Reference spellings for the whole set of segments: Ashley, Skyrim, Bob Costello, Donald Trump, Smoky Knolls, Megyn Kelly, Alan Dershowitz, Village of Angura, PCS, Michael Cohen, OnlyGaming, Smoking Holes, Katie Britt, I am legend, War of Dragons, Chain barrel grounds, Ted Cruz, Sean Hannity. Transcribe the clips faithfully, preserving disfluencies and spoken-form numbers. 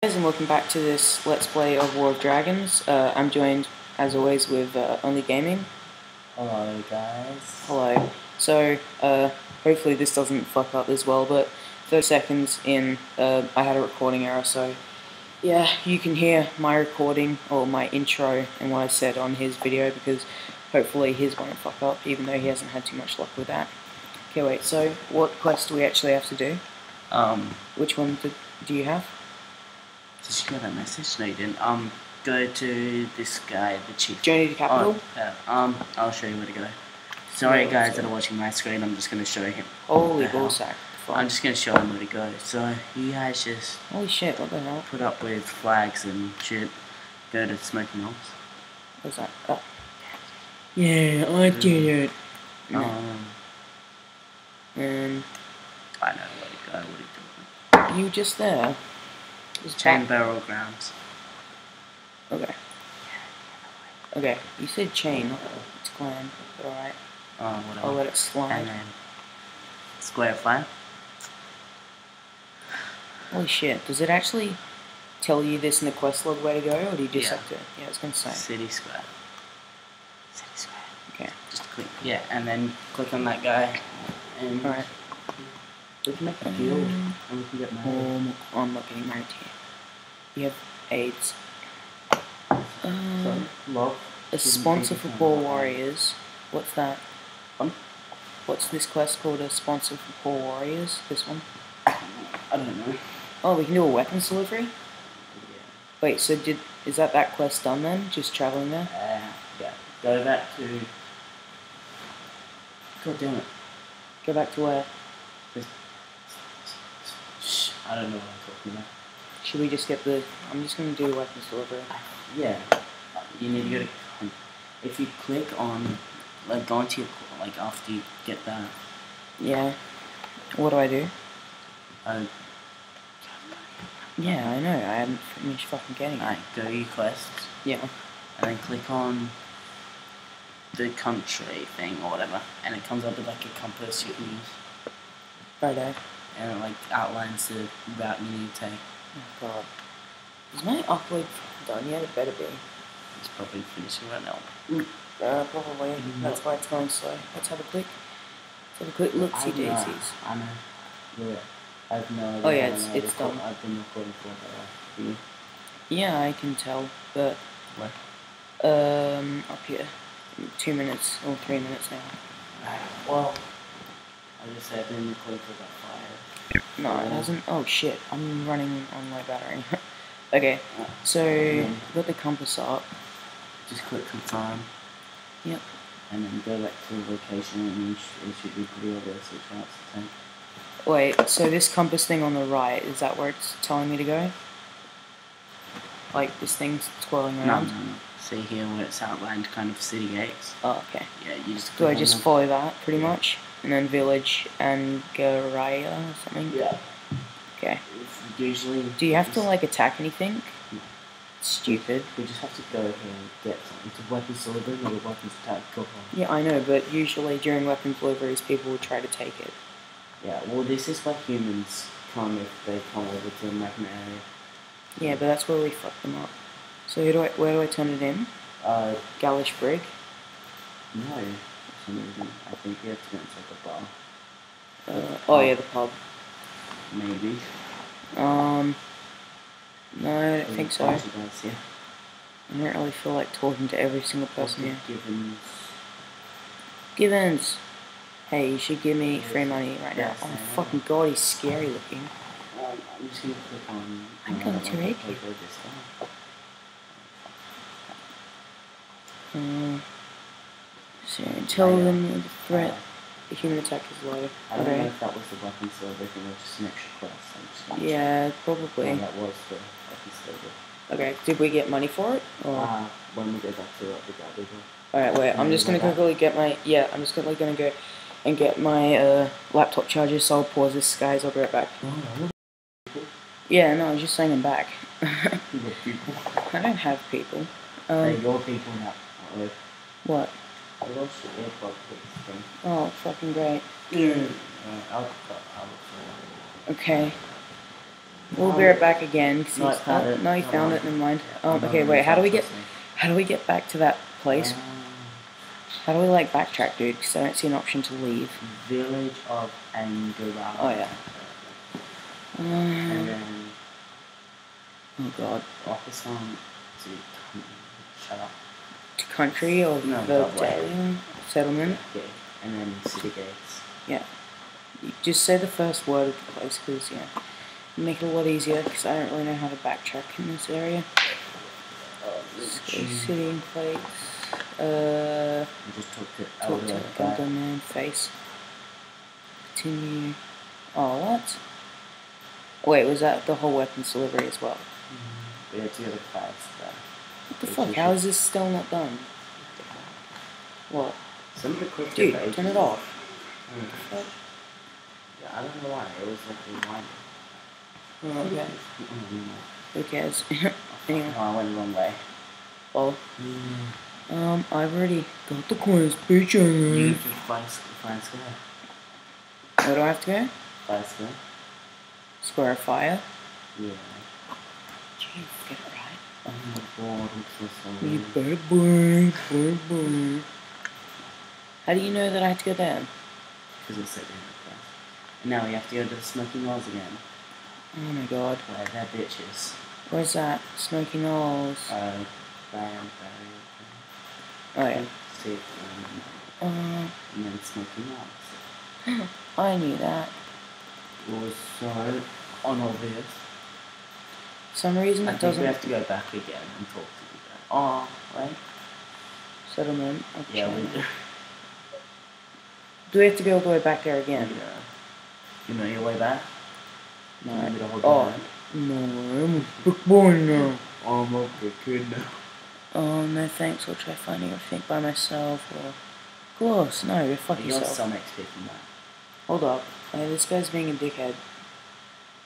Guys, and welcome back to this Let's Play of War of Dragons. Uh, I'm joined, as always, with uh, OnlyGaming. Hello, guys. Hello. So, uh, hopefully this doesn't fuck up as well, but thirty seconds in, uh, I had a recording error, so yeah, you can hear my recording, or my intro, and what I said on his video, because hopefully his won't fuck up, even though he hasn't had too much luck with that. Okay, wait, so what quest do we actually have to do? Um. Which one do, do you have? Did you get that message? No, you didn't. Um, go to this guy, the chief. Journey to Capital? Oh, uh, um, I'll show you where to go. Sorry, no, guys that are watching my screen, I'm just going to show him. Holy ballsack. I'm just going to show him where to go. So, he has just... Holy shit, what the hell? Put up with flags and shit. Go to Smoking Holes. What's that? Oh. Yeah, I did it. Um... Um... I know where to go, what are you doing? You just there? Chain barrel grounds. Okay. Okay. You said chain, not it's clan, but alright. Oh, whatever. I'll let it slide. And then square flag. Holy shit. Does it actually tell you this in the quest log where to go, or do you just yeah. have to? Yeah, I was going to say. City square. City square. Okay. Just click. Yeah, and then click on that guy. Alright. We can make a deal, and we can get married. Oh, I'm not getting married here. You have AIDS. Um, so, a sponsor for poor warriors. What's that? One? What's this quest called? A sponsor for poor warriors? This one? I don't know. Oh, we can do a weapons delivery? Yeah. Wait, so did is that that quest done then? Just travelling there? Uh, yeah. Go back to... God damn it. Go back to where? I don't know what I'm talking about. Should we just get the... I'm just going to do weapons delivery. Yeah. You need to go to... If you click on... Like, go onto your... Like, after you get that... Yeah. What do I do? Uh... Yeah, I know. I haven't finished fucking getting it. Alright, go to your quests. Yeah. And then click on... The country thing, or whatever. And it comes up with, like, a compass you can use. Righto. And it like outlines the route you need to take. Oh god. Is my upload done yet? It better be. It's probably finishing right now. Mm. Uh, probably. Mm. That's why it's going slow. Let's have a quick. Let's have a quick look-see daisies. I know. Yeah. I have no idea. Oh yeah, it's, it's done. I've been recording for a while. Yeah, I can tell, but... Where? Um, up here. Two minutes, or three minutes now. Well... I just said I've been recording for about five. No, it hasn't. Oh shit, I'm running on my battery. Okay, so we've got the compass up. Just click confirm. Yep. And then go back to the location and it should be pretty obvious which route to take. Wait, so this compass thing on the right, is that where it's telling me to go? Like this thing's twirling around? No, no, no. See here where it's outlined kind of city gates. Oh, okay. Yeah, you just click. Do I just them. follow that pretty yeah. much? And then Village and Angura or something? Yeah. Okay. It's usually... Do you have to, like, attack anything? No. Stupid. We just have to go here and get something. To weapons delivery or weapons attack, go on. Yeah, I know, but usually during weapons deliveries, people will try to take it. Yeah, well, this is where humans come if they come over to a mountain area. Yeah, but that's where we fuck them up. So who do I, where do I turn it in? Uh... Gallish Brig? No. I think you have to go inside the bar. Uh, the oh yeah, the pub. Maybe. Um, no, I don't think so. Guys, yeah. I don't really feel like talking to every single person here. Givens. Givens! Hey, you should give me free money right now. Oh my fucking god, he's scary looking. Um, I'm just gonna click on... I'm going to rape you. Um... So tell oh, yeah. them the threat, the human attack is low. I don't okay. know if that was the weapon silver thing or just an extra quest. Yeah, probably. And that was the weapon silver. Okay, did we get money for it? Or? Uh, when we go back to that, we got it. Alright, wait, I'm just going to quickly get my, yeah, I'm just quickly going to go and get my uh, laptop charger, so I'll pause this, guys, I'll be right back. Oh, no. Yeah, no, I was just saying I'm back. You have people? I don't have people. Um, They're your people now. Right? What? I lost the airport thing. Oh, fucking great. Mm. Uh, I'll, I'll, I'll, I'll. Okay. We'll um, bear it back again. Cause no, I found oh, it. No, he no, found no. it. Never mind. Oh, um, okay, wait. How do we get? How do we get back to that place? Um, how do we like backtrack, dude? Because I don't see an option to leave. Village of Angura. Oh yeah. Um, and then, oh god. Office on. Shut up. To country or no, the settlement. Yeah, and then city gates. Yeah. You just say the first word of the place, because yeah, make it a lot easier. Because I don't really know how to backtrack in this area. Sitting plates. Uh. I just talk to talk to elder man face. Continue. Oh, what? Wait, was that the whole weapons delivery as well? Mm-hmm. Yeah, it's the other class. What the fuck? Sure. How is this still not done? What? Dude, turn ages. it off. Mm. What the fuck? Yeah, I don't know why. It was like a while. Okay. Who cares? Anyway. Oh, I went the wrong way. Oh. Mm. Um, I've already got the coins, bitch. You just fly, fly square. Where do I have to go? Fly square. Square of fire? Yeah. Jeez, get it right. Oh my god, I'm so sorry. You better burn, burn, burn. How do you know that I have to go there? Because it's second like that. Now we have to go to the Smoky Knolls again. Oh my god. Where that bitch is. Where's that? Smoky Knolls. Uh, bam, bam, bam. Oh, yeah. State, um, uh, and then Smoky Knolls. I knew that. It was so unobvious. For some reason I it doesn't... I think we have to go back again and talk to you guys. Oh, right? Settlement. Okay. Yeah, we do. Do we have to go all the way back there again? Yeah. You know your way back? No. You need to hold oh. Down. No, I'm a big boy now. I'm a big kid now. Oh, no thanks, I'll try finding everything by myself, or... Of course, no, you fuck yourself. You're some X P from that. Hold up. Hey, this guy's being a dickhead.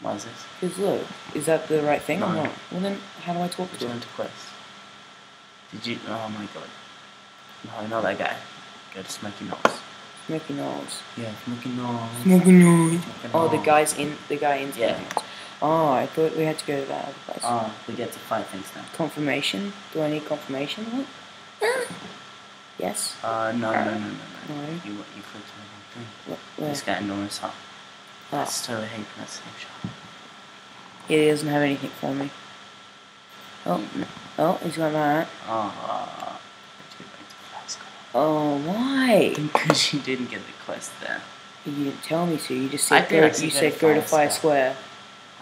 Why is this? Because look, is that the right thing no. or not? Well then, how do I talk Did to him? Did you quest? Did you... Oh my god. No, not that guy. Go to Smoky Knolls. Smoky Knolls. Yeah, Smoky Knolls. Smoky Knolls. Oh, the guy's in... The guy in Smoky Knolls. Yeah. Oh, I thought we had to go to that other place. Oh, we get to fight things now. Confirmation? Do I need confirmation? What? Ah. Yes? Uh, no, no, no, no, no. No. You, you clicked on the wrong thing. What? This guy annoys her. That's totally hate that same shot. Yeah, he doesn't have anything for me. Oh, no. Oh, he's got that. Oh, uh, oh, why? Because you didn't get the quest there. You didn't tell me to. You just said go to, you said go to Fire Square.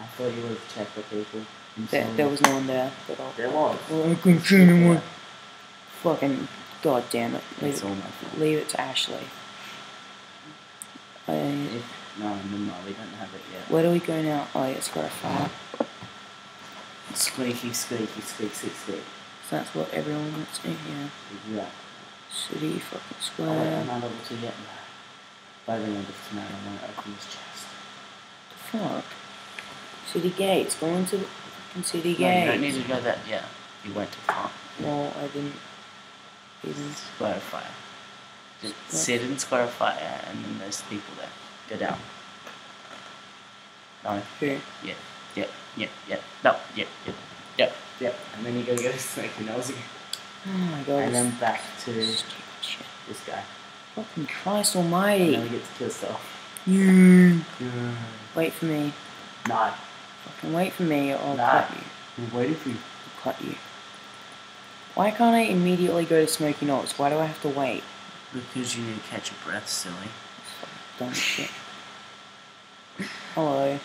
I thought you would have checked the people. There, there was no one there. There was. Well, I couldn't see anyone. Fucking god damn it. Leave, it's all my fault. Leave it to Ashley. I, if, no, no, no, we don't have it yet. Where do we go now? Oh, yeah, it's for a fire. Squeaky, squeaky, squeak, squeak, squeak. So that's what everyone wants to do here. Yeah. City, fucking square. I'm not able to get there. By the end of tonight, I'm going to open this chest. The fuck? City gates, go into the fucking city gates. No, you don't need to go that, yeah. You went too far. No, I didn't. Even. Square of fire. Just Square. sit in Square of fire and then there's people there. Go down. No. Here? Yeah. Yeah. Yeah. Yeah. No. Yeah. Yeah. Yeah. Yeah. And then you go go to Smoky Knolls again. Oh my god. And then back to this guy. Fucking Christ almighty. And then we get to kill stuff. Yeah. Yeah. Wait for me. Nah. Fucking wait for me or I'll nah. cut you. I'm waiting for you. I'll cut you. Why can't I immediately go to Smoky Knolls? Why do I have to wait? Because you need to catch your breath, silly. Dumb shit. Hello.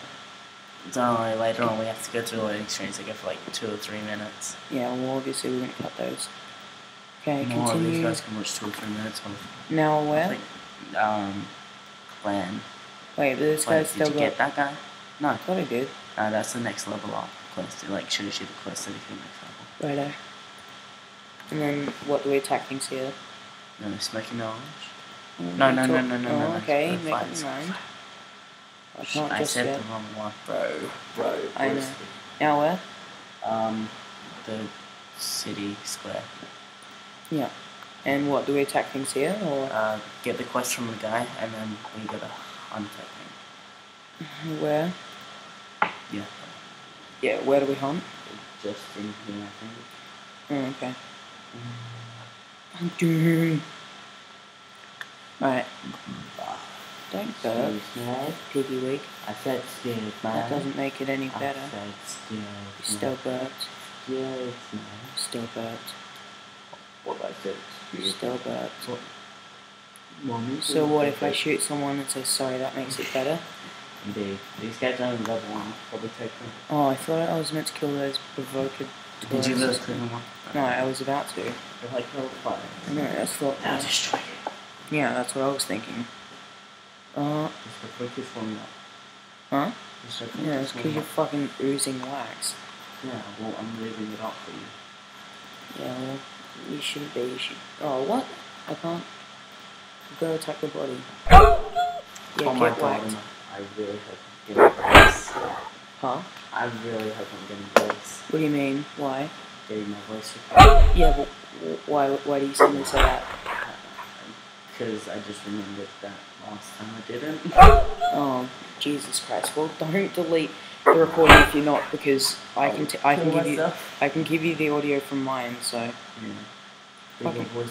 Don't worry, later on we have to go through the loading screens again for like two or three minutes. Yeah, well obviously we're going to cut those. Okay, More continue. These guys can watch two or three minutes of... Now where? Like, um, clan. Wait, but this guy's still got... Did you get that guy? No, I thought I did. No, that's the next level up quest. Like, should have shoot the quest so we can make level. Righto. And then, what do we attack things here? No, Smoky Knowledge. Mm, no, no, no, no, no, no, no. Okay, make it mine. I can't I just said yet. the wrong one. Bro, bro. I know. Now where? Um, the city square. Yeah. And what, do we attack things here, or...? Uh, get the quest from the guy, and then we get a hunter thing. Where? Yeah. Yeah, where do we hunt? Just in here, I think. Mm, okay. Hunting. Mm. Right. Don't burp. Piggy wig. I said stupid, man. That doesn't make it any better. I said stupid. You still burped. Yes, man. Still burped. What I said stupid. Still burped. What? Mommy, so what if I shoot someone and say sorry, that makes it better? Indeed. These guys are level one, probably take them. Oh, I thought I was meant to kill those provocative. Did you lose them? No, I was about to. If I killed five. No, that's thought. Now destroy it. Yeah, that's what I was thinking. Uh. It's the quickest one up. Huh? It's the quickest. Yeah, it's because you're fucking oozing wax. Yeah, well, I'm leaving it up for you. Yeah, well, you shouldn't be. You should. Oh, what? I can't. Go attack the body. Yeah, oh my god, I really hope I'm getting breaks. Huh? I really hope I'm getting breaks. What do you mean? Why? Getting my voice recorded. Yeah, but why, why do you suddenly say that? Because I just remembered that last time I didn't. Oh, Jesus Christ. Well, don't delete the recording if you're not, because I can, t I can, give, you, I can give you the audio from mine, so... Yeah. Okay. Voice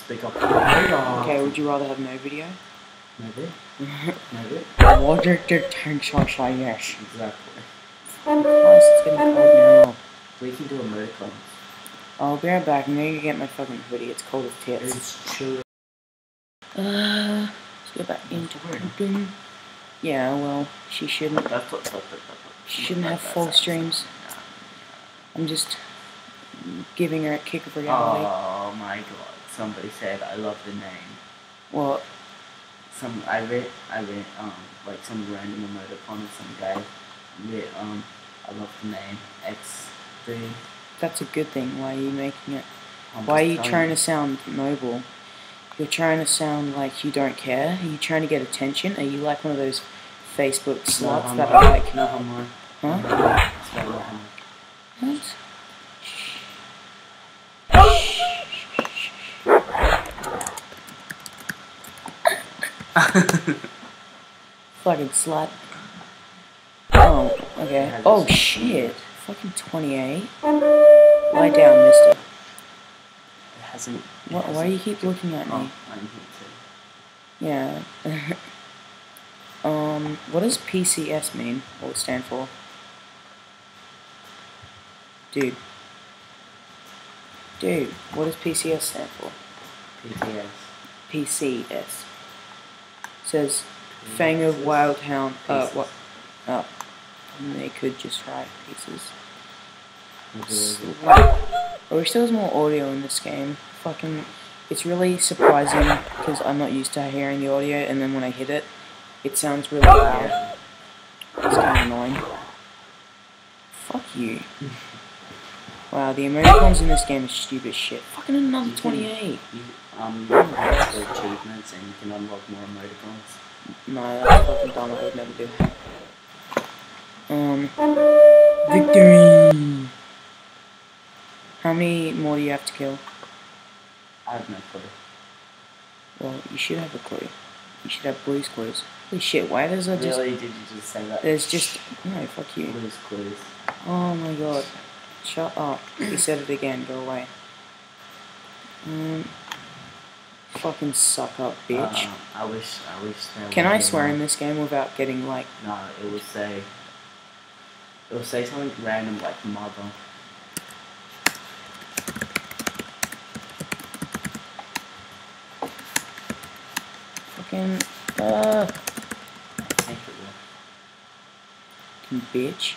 speak up. Okay, would you rather have no video? No video? No video? Water detention, yes. Exactly. Oh, Christ, it's getting cold now. We can do emoticons. I'll be right back. I'm going to get my fucking hoodie. It's cold as tits. It's chill. Uh, let's go back into London. Yeah, well, she shouldn't. That's what, that's what, that's what, she shouldn't have false dreams. I'm just... giving her a kick of reality. Oh my god, somebody said I love the name. What? Some, I read, I read, um, like some random emoticon or some guy read, um, I love the name, X D. That's a good thing. Why are you making it, I'm why are you trying you. to sound noble? You're trying to sound like you don't care? Are you trying to get attention? Are you like one of those Facebook sluts no, that are like... No, I'm not. Huh? I'm not. What? Fucking slut. Oh, okay. Oh shit. Fucking twenty-eight. Lie down, mister. It hasn't. What, why do you keep looking at me? Yeah. um. What does P C S mean? What would it stand for? Dude. Dude. What does P C S stand for? P C S. P C S. Says, Fang of Wild Hound, uh, what, oh, and they could just write pieces. Slap. I wish there was more audio in this game. Fucking, it's really surprising, because I'm not used to hearing the audio, and then when I hit it, it sounds really loud. It's kind of annoying. Fuck you. Wow, the emoticons in this game are stupid shit. Fucking another twenty-eight. Um, you unlock the achievements and you can unlock more emoticons. No, that's fucking dumb, I would never do. Um, victory! How many more do you have to kill? I have no clue. Well, you should have a clue. You should have Blue's Clues. Holy shit, why does I just... Really, did you just say that? There's just... No, fuck you. Blue's Clues. Oh my god. Shut up. You said it again, go away. Um... Fucking suck up, bitch. Uh, I wish, I wish there Can I swear like, in this game without getting, like... No, it will say... It will say something random, like, mother. Fucking... Uh... I think it will. Bitch.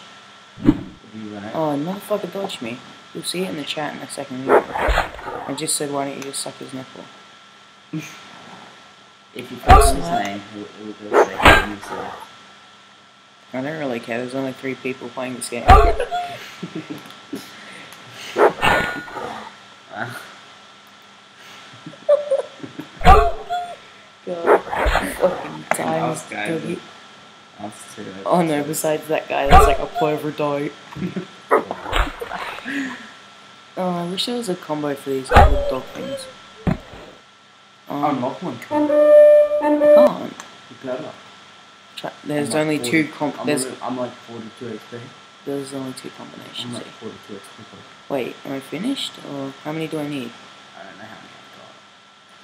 Right? Oh, motherfucker dodged me. You'll see it in the chat in a second. I just said, why don't you just suck his nipple? If you press his name, it will go straight to him. I don't really care, there's only three people playing this game. God, fucking time is doggy. Oh no, besides that guy, that's like a plover dog. Oh, I wish there was a combo for these little dog things. Unlock one combo. I can't. You better. There's only two comp. I'm like forty-two H P. Those are the only two combinations. I'm here. Wait, am I finished? Or how many do I need? I don't know how many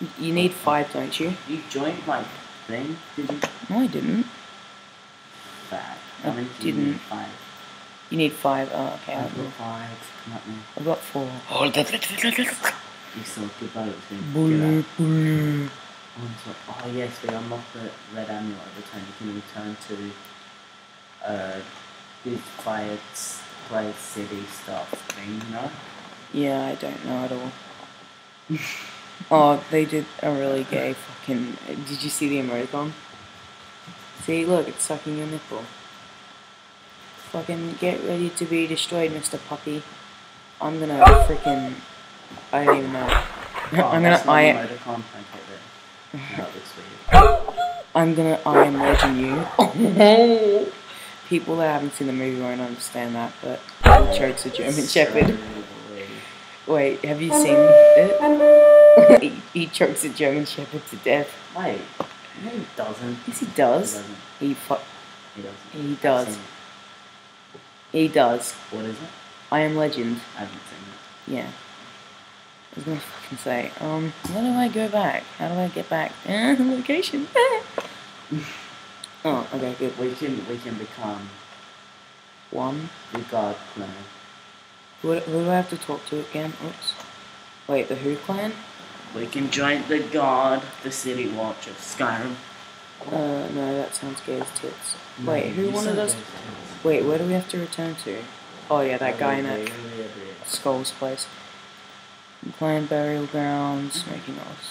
I've got. You need five, don't you? You joined my thing, did you? No, I didn't. Bad. How many do you need? Five. You need five? Oh, okay. I've got five. Come at me. I've got four. Oh, that's you saw good boat. Bullet, oh yes, we unlocked the red amulet at the time. You can return to uh, this quiet, quiet city stuff thing, you know? Yeah, I don't know at all. Oh, they did a really gay fucking... Did you see the emoticon? See, look, it's sucking your nipple. Fucking get ready to be destroyed, Mister Puppy. I'm gonna freaking... I don't even know. Oh, I'm gonna... I... No, I'm gonna I am legend you. People that haven't seen the movie won't understand that, but I chose the German it's Shepherd. So wait, have you seen it? he, he chokes a German Shepherd to death. Wait, no he doesn't. Yes he does. He doesn't. He fu He doesn't. He does. He does. What is it? I Am Legend. I haven't seen it. Yeah. I was gonna fucking say, um, where do I go back? How do I get back? Eh, location. Oh, okay, good. We can, we can become... One? We got, no. Who, who do I have to talk to again? Oops. Wait, the Who clan? We can join the guard, the city watch of Skyrim. Uh, no, that sounds gay as tits. No, wait, who wanted us... Wait, where do we have to return to? Oh yeah, that oh, guy in that... Skull's place. Chain barrel grounds, Smoking Holes.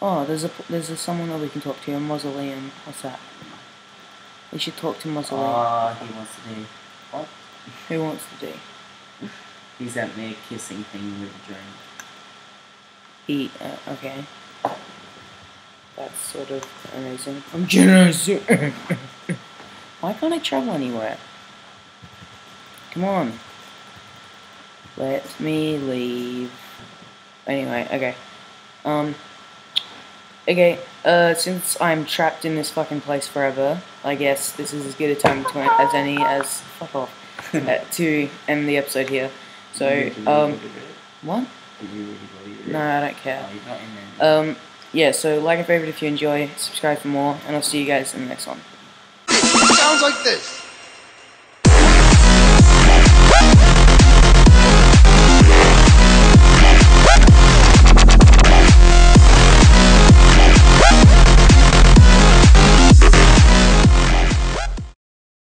Oh, there's a there's a someone that we can talk to. A mausoleum. What's that? We should talk to mausoleum. Ah, oh, he wants to do what? Who wants to do? He's at me kissing thing with a drink. Eat. Uh, okay. That's sort of amazing. I'm generous. Why can't I travel anywhere? Come on. Let me leave. Anyway, okay. Um. Okay, uh, since I'm trapped in this fucking place forever, I guess this is as good a time to, as any as. Fuck off. Uh, to end the episode here. So, um. What? No, I don't care. Um, yeah, so like and favorite if you enjoy, subscribe for more, and I'll see you guys in the next one. Sounds like this!